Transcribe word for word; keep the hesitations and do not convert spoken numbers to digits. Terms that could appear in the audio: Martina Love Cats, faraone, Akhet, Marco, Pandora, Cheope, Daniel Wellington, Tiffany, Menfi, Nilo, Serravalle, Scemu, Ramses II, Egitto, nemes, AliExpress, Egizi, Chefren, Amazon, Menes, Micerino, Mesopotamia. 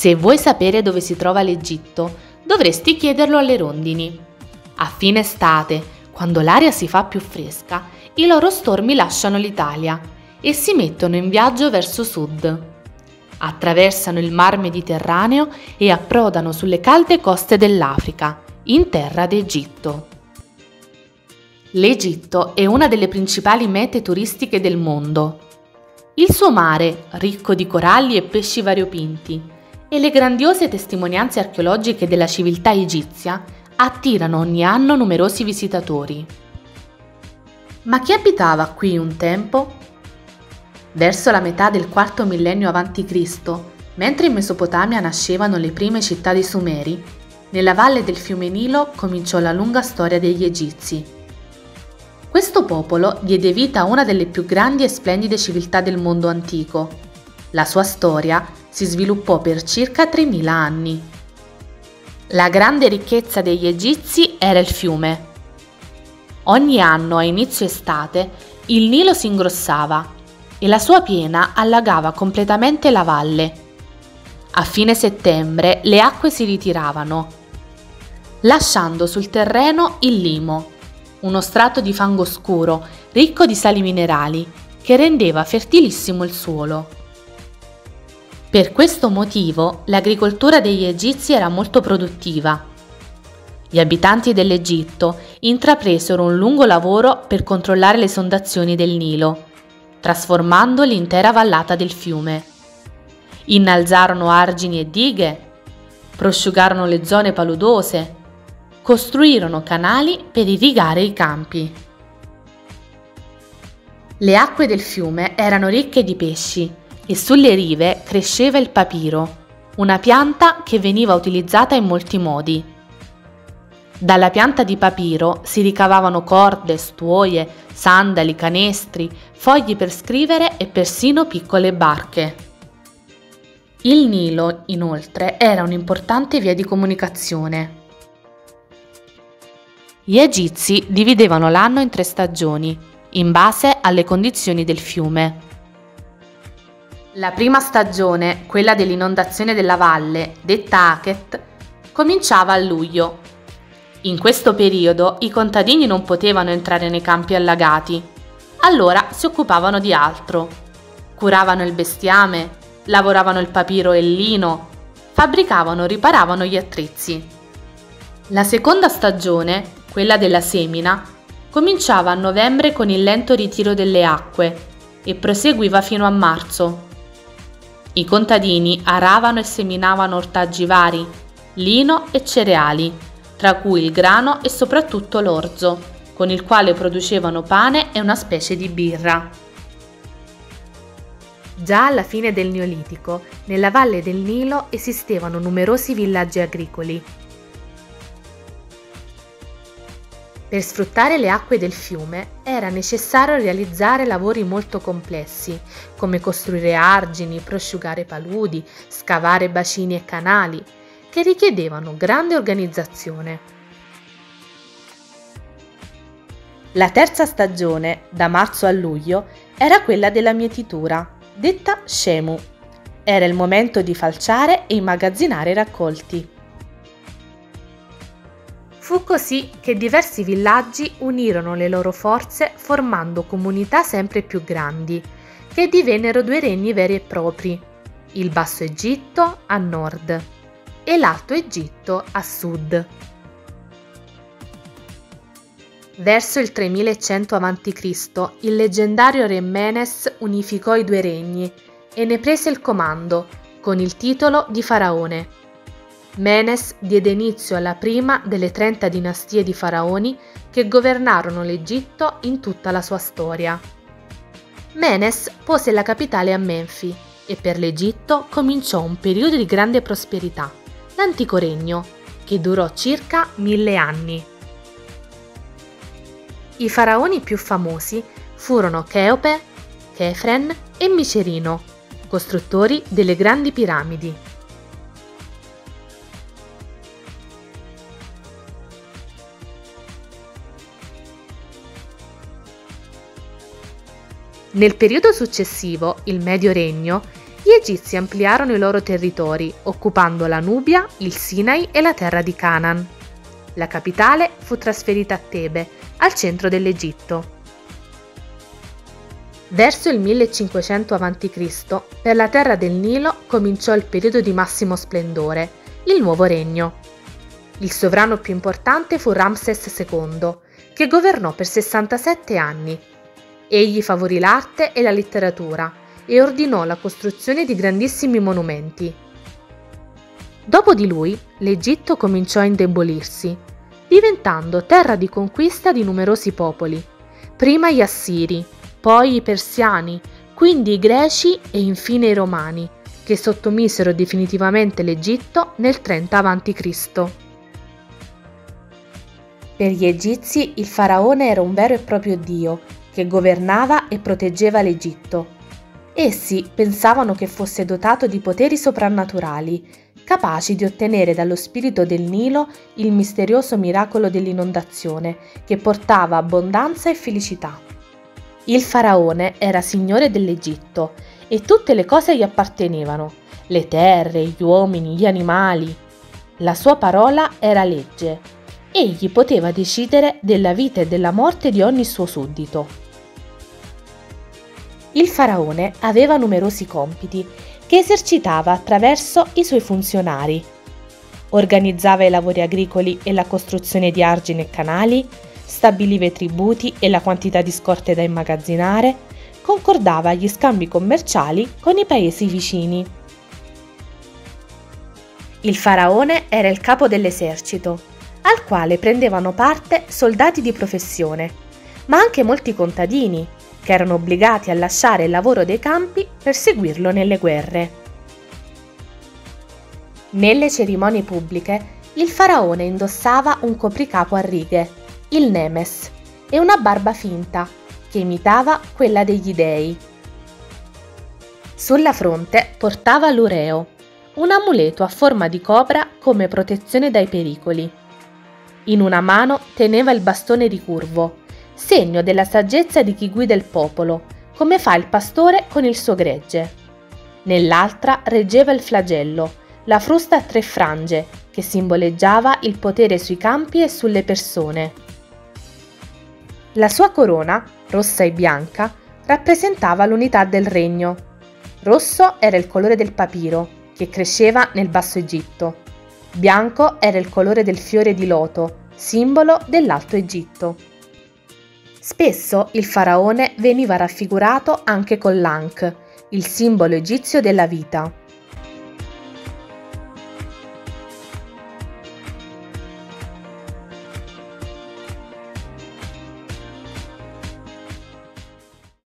Se vuoi sapere dove si trova l'Egitto, dovresti chiederlo alle rondini. A fine estate, quando l'aria si fa più fresca, i loro stormi lasciano l'Italia e si mettono in viaggio verso sud. Attraversano il Mar Mediterraneo e approdano sulle calde coste dell'Africa, in terra d'Egitto. L'Egitto è una delle principali mete turistiche del mondo. Il suo mare, ricco di coralli e pesci variopinti, e le grandiose testimonianze archeologiche della civiltà egizia attirano ogni anno numerosi visitatori. Ma chi abitava qui un tempo? Verso la metà del quarto millennio avanti Cristo, mentre in Mesopotamia nascevano le prime città dei Sumeri, nella valle del fiume Nilo cominciò la lunga storia degli Egizi. Questo popolo diede vita a una delle più grandi e splendide civiltà del mondo antico. La sua storia si sviluppò per circa tremila anni. La grande ricchezza degli Egizi era il fiume. Ogni anno, a inizio estate, il Nilo si ingrossava e la sua piena allagava completamente la valle. A fine settembre le acque si ritiravano, lasciando sul terreno il limo, uno strato di fango scuro ricco di sali minerali che rendeva fertilissimo il suolo. Per questo motivo l'agricoltura degli Egizi era molto produttiva. Gli abitanti dell'Egitto intrapresero un lungo lavoro per controllare le sondazioni del Nilo, trasformando l'intera vallata del fiume. Innalzarono argini e dighe, prosciugarono le zone paludose, costruirono canali per irrigare i campi. Le acque del fiume erano ricche di pesci e sulle rive cresceva il papiro, una pianta che veniva utilizzata in molti modi. Dalla pianta di papiro si ricavavano corde, stuoie, sandali, canestri, fogli per scrivere e persino piccole barche. Il Nilo, inoltre, era un'importante via di comunicazione. Gli Egizi dividevano l'anno in tre stagioni, in base alle condizioni del fiume. La prima stagione, quella dell'inondazione della valle, detta Akhet, cominciava a luglio. In questo periodo i contadini non potevano entrare nei campi allagati, allora si occupavano di altro. Curavano il bestiame, lavoravano il papiro e il lino, fabbricavano e riparavano gli attrezzi. La seconda stagione, quella della semina, cominciava a novembre con il lento ritiro delle acque e proseguiva fino a marzo. I contadini aravano e seminavano ortaggi vari, lino e cereali, tra cui il grano e soprattutto l'orzo, con il quale producevano pane e una specie di birra. Già alla fine del Neolitico, nella valle del Nilo esistevano numerosi villaggi agricoli. Per sfruttare le acque del fiume era necessario realizzare lavori molto complessi, come costruire argini, prosciugare paludi, scavare bacini e canali, che richiedevano grande organizzazione. La terza stagione, da marzo a luglio, era quella della mietitura, detta Scemu. Era il momento di falciare e immagazzinare i raccolti. Fu così che diversi villaggi unirono le loro forze formando comunità sempre più grandi, che divennero due regni veri e propri, il Basso Egitto a nord e l'Alto Egitto a sud. Verso il tremilacento avanti Cristo il leggendario re Menes unificò i due regni e ne prese il comando con il titolo di faraone. Menes diede inizio alla prima delle trenta dinastie di faraoni che governarono l'Egitto in tutta la sua storia. Menes pose la capitale a Menfi e per l'Egitto cominciò un periodo di grande prosperità, l'antico regno, che durò circa mille anni. I faraoni più famosi furono Cheope, Chefren e Micerino, costruttori delle grandi piramidi. Nel periodo successivo, il Medio Regno, Gli Egizi ampliarono i loro territori, occupando la Nubia, il Sinai e la terra di Canaan. La capitale fu trasferita a Tebe, al centro dell'Egitto. Verso il millecinquecento avanti Cristo, per la terra del Nilo cominciò il periodo di massimo splendore, il nuovo regno. Il sovrano più importante fu Ramses secondo, che governò per sessantasette anni. Egli favorì l'arte e la letteratura e ordinò la costruzione di grandissimi monumenti. Dopo di lui, l'Egitto cominciò a indebolirsi, diventando terra di conquista di numerosi popoli, prima gli Assiri, poi i Persiani, quindi i Greci e infine i Romani, che sottomisero definitivamente l'Egitto nel trenta avanti Cristo. Per gli Egizi il faraone era un vero e proprio dio, che governava e proteggeva l'Egitto. Essi pensavano che fosse dotato di poteri soprannaturali, capaci di ottenere dallo spirito del Nilo il misterioso miracolo dell'inondazione, che portava abbondanza e felicità. Il faraone era signore dell'Egitto e tutte le cose gli appartenevano, le terre, gli uomini, gli animali. La sua parola era legge. Egli poteva decidere della vita e della morte di ogni suo suddito. Il faraone aveva numerosi compiti che esercitava attraverso i suoi funzionari. Organizzava i lavori agricoli e la costruzione di argini e canali, stabiliva i tributi e la quantità di scorte da immagazzinare, concordava gli scambi commerciali con i paesi vicini. Il faraone era il capo dell'esercito, al quale prendevano parte soldati di professione, ma anche molti contadini, che erano obbligati a lasciare il lavoro dei campi per seguirlo nelle guerre. Nelle cerimonie pubbliche, il faraone indossava un copricapo a righe, il nemes, e una barba finta, che imitava quella degli dei. Sulla fronte portava l'ureo, un amuleto a forma di cobra come protezione dai pericoli. In una mano teneva il bastone ricurvo, segno della saggezza di chi guida il popolo, come fa il pastore con il suo gregge. Nell'altra reggeva il flagello, la frusta a tre frange, che simboleggiava il potere sui campi e sulle persone. La sua corona, rossa e bianca, rappresentava l'unità del regno. Rosso era il colore del papiro, che cresceva nel Basso Egitto. Bianco era il colore del fiore di loto, simbolo dell'Alto Egitto. Spesso il faraone veniva raffigurato anche con l'ankh, il simbolo egizio della vita.